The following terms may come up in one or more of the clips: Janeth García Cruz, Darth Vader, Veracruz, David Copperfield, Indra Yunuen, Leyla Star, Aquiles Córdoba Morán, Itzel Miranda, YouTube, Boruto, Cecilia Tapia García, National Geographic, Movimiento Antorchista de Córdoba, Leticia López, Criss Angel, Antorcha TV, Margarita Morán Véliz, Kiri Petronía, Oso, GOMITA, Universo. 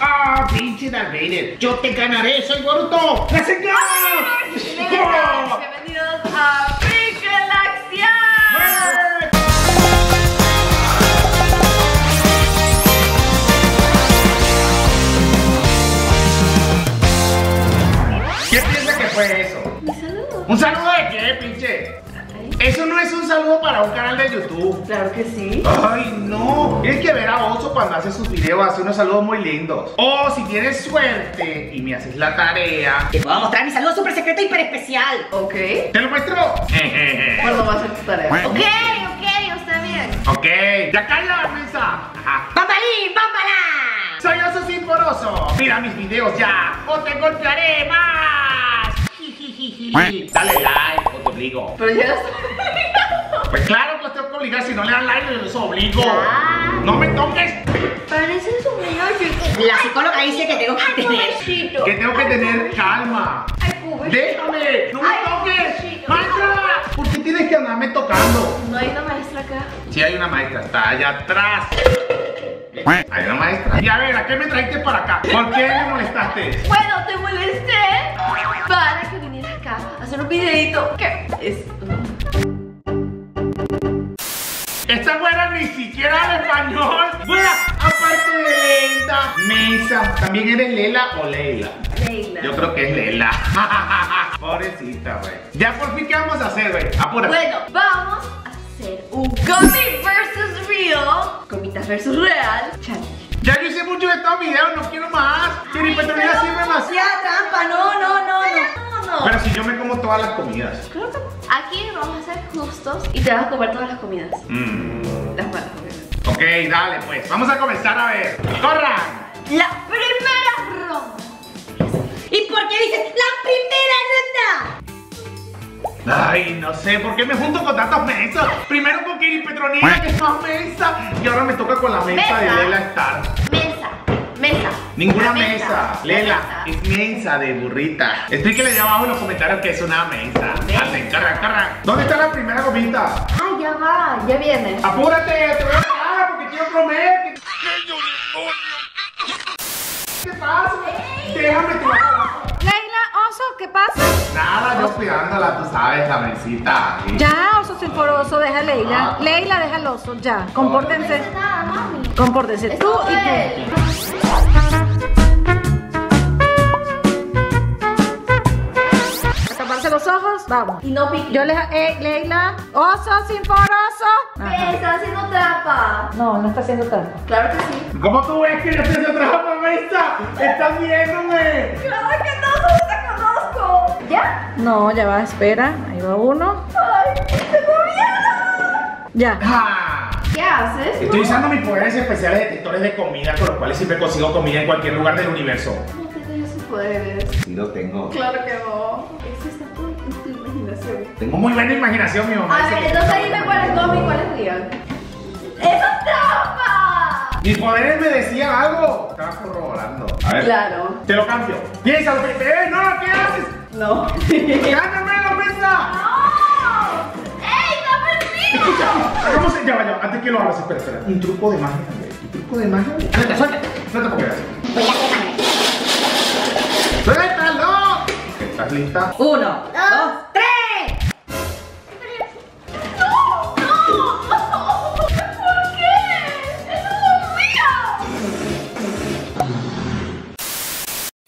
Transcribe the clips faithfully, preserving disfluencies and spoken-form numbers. ¡Ah, oh, pinche Darth Vader! ¡Yo te ganaré! ¡Soy Boruto! ¡La señora! ¡Oh! ¡Bienvenidos a Freak Galaxia! ¿Qué piensa que fue eso? ¿Un saludo? ¿Un saludo de qué, pinche? Eso no es un saludo para un canal de YouTube. Claro que sí. Ay, no. Tienes que ver a Oso cuando hace sus videos. Hace unos saludos muy lindos. O si tienes suerte y me haces la tarea, te voy a mostrar mi saludo súper secreto y hiper especial. Ok. ¿Te lo muestro? ¿Cuándo vas a hacer tu tarea? Ok, ok, está bien. Ok. ¡Ya calla la mesa! ¡Bambalín, bámbala! Soy Oso sin poroso. Mira mis videos ya o te golpearé más. Dale like. Obligo. Pero ya los... Pues claro que los tengo que obligar, si no le dan like, los obligo. Ah. No me toques. Pareces un niño chiquito. La psicóloga ay, dice que tengo que ay, tener pobrecito. Que tengo que ay, tener pobrecito. Calma. Ay, déjame, no me ay, toques pobrecito. Maestra, ¿por qué tienes que andarme tocando? No hay una maestra acá. Sí hay una maestra, está allá atrás. Hay una maestra. Y a ver, ¿a qué me trajiste para acá? ¿Por qué me molestaste? Bueno, te molesté para que vinieras acá a hacer un videito. ¿Qué? Es... Esta güera ni siquiera habla español. Güera, aparte de lenta, mensa. ¿También eres Lela o Leyla? Leyla. Yo creo que es Lela. Pobrecita, güey. Ya por fin, ¿qué vamos a hacer, güey? Apura. Bueno, vamos a hacer un gummy versus real. Gomitas versus real. Challenge. Ya yo hice mucho de estos videos, no quiero más. Kiri Petronía siempre más. Ya, trampa, no, no, no, no, no, no. Pero si yo me como todas las comidas. Creo que aquí vamos a ser justos y te vas a comer todas las comidas. Mm. Las malas comidas. Ok, dale pues. Vamos a comenzar a ver. ¡Corran! La primera ronda. ¿Y por qué dices la primera ronda? Ay, no sé, ¿por qué me junto con tantas mesas? Primero con Kiri Petronía, que es más mesa. Y ahora me toca con la mesa, mesa. de Leyla Star. Mesa. Ninguna mesa. mesa. Lela, es mensa de burrita. Explíquenle allá abajo en los comentarios que es una mensa. Dale, carra, carra. ¿Dónde está la primera comita? Ah, ya va, ya viene. Apúrate, te voy a pagar porque quiero comer. ¿Qué pasa? Hey. Déjame tu lado. Leyla, Oso, ¿qué pasa? Nada, yo cuidándola, tú sabes, la mesita. Ya, Oso sin poroso, deja a Leyla. Ah. Leyla, deja al Oso, ya. Compórtense. No, no nada, mami. Compórtense tú y tú. A taparse los ojos, vamos. Y no pique. Yo les eh, Leyla, Oso sin poroso. ¿Qué? Está haciendo trampa. No, no está haciendo trampa. Claro que sí. ¿Cómo tú ves que yo estoy haciendo trampa, Mesa? Estás viéndome. Claro que no, no te conozco. ¿Ya? No, ya va, espera. Ahí va uno. Ay, tengo miedo. Ya. Ah. ¿Qué haces? Estoy usando mis poderes especiales de detectores de comida, con los cuales siempre consigo comida en cualquier lugar del universo. No tengo esos poderes. Sí lo tengo. Claro que no. Eso está por tu imaginación. Tengo muy buena imaginación, mi mamá. A ver, entonces dime cuál es Gomi y cuál es real. ¡Eso es trampa! Mis poderes me decían algo. Estabas corroborando. A ver. Claro. Te lo cambio. Piénsalo. ¡Eh, no! ¿Qué haces? No. ¡Gánamelo, Mesa! ¡No! ¡Ey, no perdido! Hagamos el caballo, antes que lo hagas, espera, espera. Un truco de magia, un truco de magia. Suelta, suelta, suelta porque gracias. ¡Suéltalo! ¿Estás lista? Uno, dos, tres. ¡No! ¡No! ¿Por qué? ¡Eso es mío!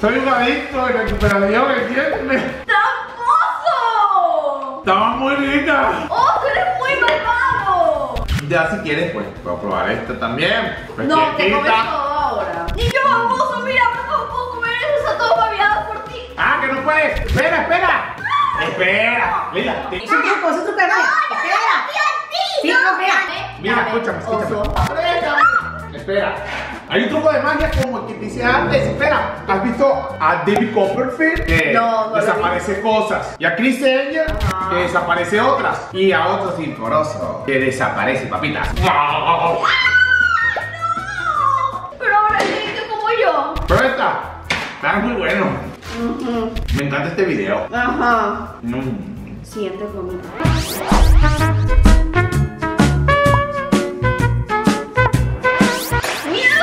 Soy un adicto de recuperación, ¿entiendes? ¡Tramposo! ¡Estaba muy rica! ¡Oh, tú eres muy malvado! Ya si quieres, pues, voy a probar esta también. Pues no, te comes todo ahora. Niño baboso, mira, no puedo comer eso, está todo babeado por ti. Ah, que no puedes. Espera, espera. No, espera. Mira, no, te... no, no, no, no, espera. Sí, no, mira. Mira, escúchame, escúchame. Espera. Hay un truco de magia como el que te hice antes. Espera, ¿has visto a David Copperfield? Que no, no desaparece cosas. Y a Criss Angel, ah. que desaparece otras. Y a Oso sin poroso, que desaparece, papitas. ¡Ah, no! Pero ahora es como yo. Pero esta, está muy bueno. Uh -huh. Me encanta este video. Ajá. Mm. Siguiente comentario.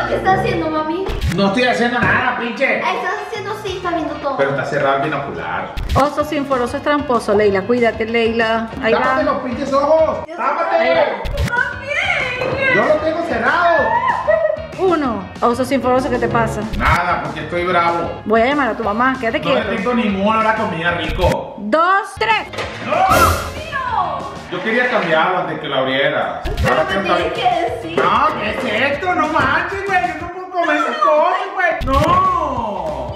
lo que estás haciendo, mami? No estoy haciendo nada, pinche. Ay, estás haciendo sí, estás viendo todo. Pero está cerrado el binocular. Oso sinforoso es tramposo, Leyla. Cuídate, Leyla. Ahí ¡tápate va los pinches ojos! Dios, ¡tápate! ¡También! ¡Yo lo tengo cerrado! Uno. Oso sinforoso, ¿qué te pasa? Nada, porque estoy bravo. Voy a llamar a tu mamá, quédate quieto. No le tengo ninguna hora comida rico. Dos, tres. ¡No! Yo quería cambiarlo antes que lo abriera. Pero me tienes que decir. No, ¿qué es esto? No manches, güey. Yo no puedo comer esas cosas, güey. No.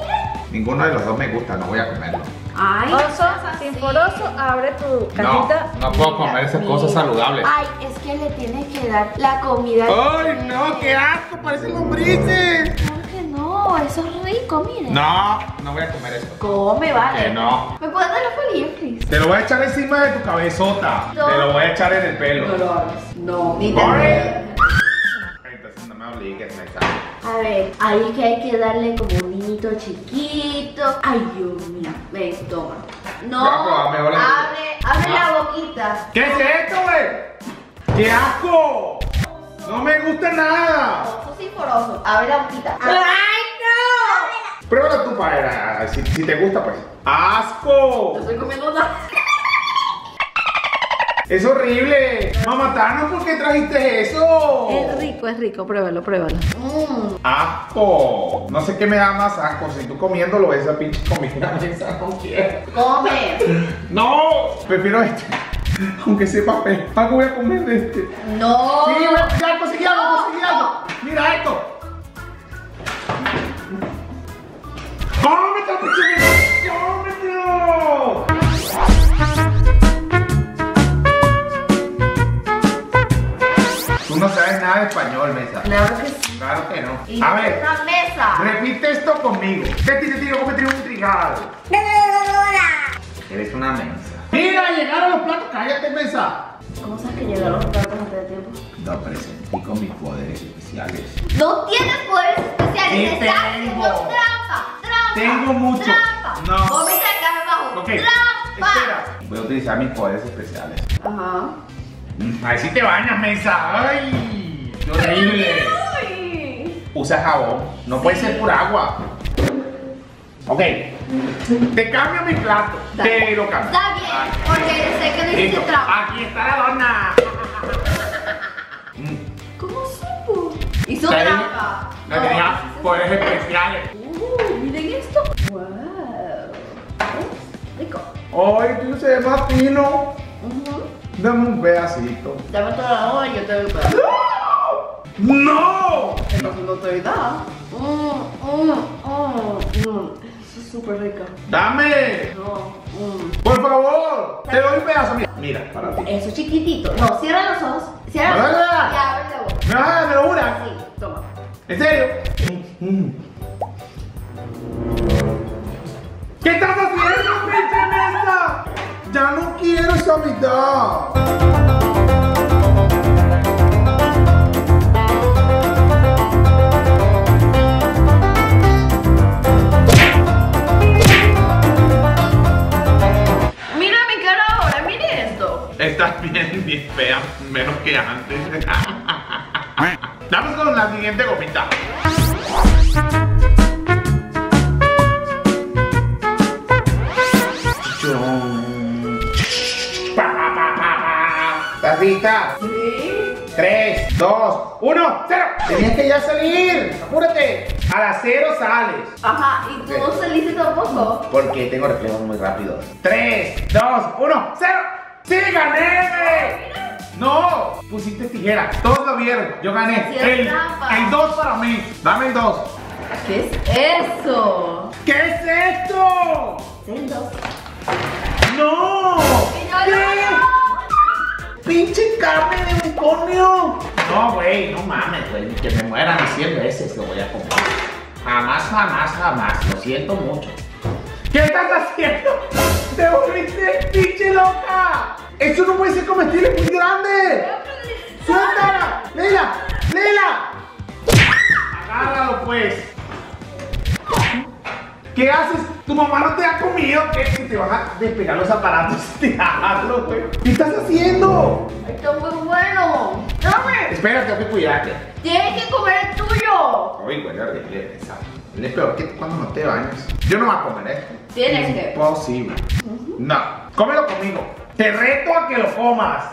Ninguno de los dos me gusta, no voy a comerlo. Ay, Oso sinforoso, abre tu cajita. No, no puedo comer esas cosas saludables. Ay, es que le tienes que dar la comida. Ay, no, qué asco, parecen lombrices. No, eso es rico, miren. No, no voy a comer eso. Come, vale. Que no. ¿Me puedes dar la colilla, Criss? Te lo voy a echar encima de tu cabezota. No. Te lo voy a echar en el pelo. No lo hagas. No, ni te. Entonces no me obligues, me cago. A ver, ahí que hay que darle como un niñito chiquito. Ay, Dios mío. Ven, toma. No, abre, abre no. la boquita. ¿Qué es esto, güey? ¡Qué asco! Oso. No me gusta nada. Oso sinforoso. Abre la boquita. Abre. Pruébala tú para si, si te gusta, pues. ¡Asco! Te estoy comiendo nada. ¡Es horrible! Mamá Tano, ¿por qué trajiste eso? Es rico, es rico. Pruébalo, pruébalo. Mm. ¡Asco! No sé qué me da más asco. Si tú comiéndolo, esa pinche comida. ¿Con quién? ¡Come! ¡No! Prefiero este. Aunque sepa papel. ¿Para qué voy a comer de este? ¡No! ¡Sí, voy a conseguir algo, conseguí algo, conseguí algo! ¡Mira esto! Tú no sabes nada de español, mesa. Claro que sí. Claro que no. Y a ver, una mesa. Repite esto conmigo. ¿Qué tiene tiro? ¿Cómo tiene un trigado? Eres una mesa. Mira, llegaron los platos. Cállate, mesa. ¿Cómo sabes que llegaron los platos antes de tiempo? No, presentí con mis poderes especiales. No tienes poderes especiales. Sí, te tengo. Trampa. Tengo mucho. Trampa. No. Come esa caja abajo. Okay. Trampa. Espera. Voy a utilizar mis poderes especiales. Ajá. Ahí sí te bañas, mesa. Ay, qué horrible. Ay. Usa jabón. No sí. puede ser por agua. Ok. Te cambio mi plato. Está te bien. lo cambio. Está bien. Ay. Porque yo sé que no hiciste trampa. Aquí está la dona. ¿Cómo supo? Hizo trampa. La no, tenía no, poderes especiales. Miren esto. Wow. Rico. Ay, tú se ve más fino. Uh-huh. Dame un pedacito. Dame toda la hora y yo te doy un pedacito. ¡No! ¡No! Entonces no te da. Mm, mm, mm, mm. Eso es súper rico. ¡Dame! No. Mm. ¡Por favor! ¡Te doy un pedazo! Mira, mira para ti. Eso chiquitito. No, cierra los ojos. Cierra los ojos y abre la boca. ¿Me vas a dar una? Sí, toma. ¿En serio? Mm-hmm. ¿Qué estás haciendo, pinche mesa? Ya no quiero esa mitad. Mira mi cara ahora, mire esto. Estás bien, bien fea, menos que antes. Vamos con la siguiente gomita. Tacita. Sí. tres, dos, uno, cero. Tenías que ya salir. Apúrate. A las cero sales. Ajá. ¿Y tú no saliste tampoco? Porque tengo reflejos muy rápidos. tres, dos, uno, cero. ¡Sí, gané! No. Pusiste tijera. Todos lo vieron. Yo gané. El dos para mí. Dame el dos. ¿Qué es eso? ¿Qué es esto? El dos. ¡No! ¿Qué? ¡Pinche carne de unicornio! No, güey, no mames, güey. Que me mueran cien veces lo voy a comer. Jamás, jamás, jamás. Lo siento mucho. ¿Qué estás haciendo? ¡Te volviste, pinche loca! ¡Eso no puede ser comestible, es muy grande! ¡Suéltala! ¡Leyla! ¡Leyla! ¡Agárralo, pues! ¿Qué haces? Tu mamá no te ha comido, que te van a despegar los aparatos y tirarlos, güey. ¿Qué estás haciendo? Esto es muy bueno. ¡Dame! Espera, tengo que cuidarte. Tienes que comer el tuyo. Uy, güey, horrible, ¿sabes? Él es peor que cuando no te bañas. Yo no voy a comer esto. Tienes que. Imposible. Uh-huh. No. Cómelo conmigo. Te reto a que lo comas.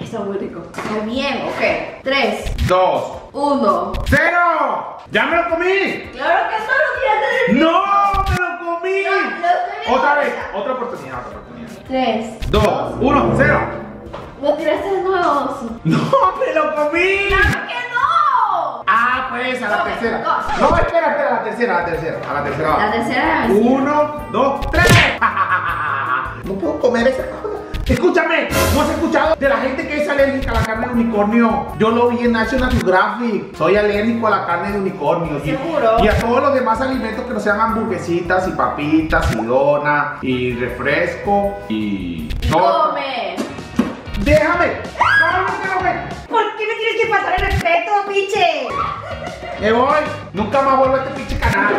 Está muy rico. Está bien, ok. tres, dos, uno, cero. ¡Ya me lo comí! ¡Claro que eso lo tiraste! ¡No! ¡Me lo comí! No, no, ¡otra vez! Otra oportunidad, otra oportunidad. tres, dos, uno, cero. Lo tiraste de nuevo, Oso. ¡No! ¡Me lo comí! ¡Claro que no! ¡Ah, pues! ¡A la okay, tercera! No. ¡No, espera, espera! ¡A la tercera, a la tercera! ¡A la tercera! ¡La tercera! ¡Uno, dos, tres! No puedo comer esa cosa. Escúchame, ¿no has escuchado de la gente que es alérgica a la carne de unicornio? Yo lo vi en National Geographic. Soy alérgico a la carne de unicornio. ¿Seguro? Y a todos los demás alimentos que no sean hamburguesitas y papitas y dona y refresco y... ¡Come! ¡Déjame! ¡No, no, no, no! ¿Por qué me tienes que pasar el respeto, pinche? Me voy. Nunca más vuelvo a este pinche canal.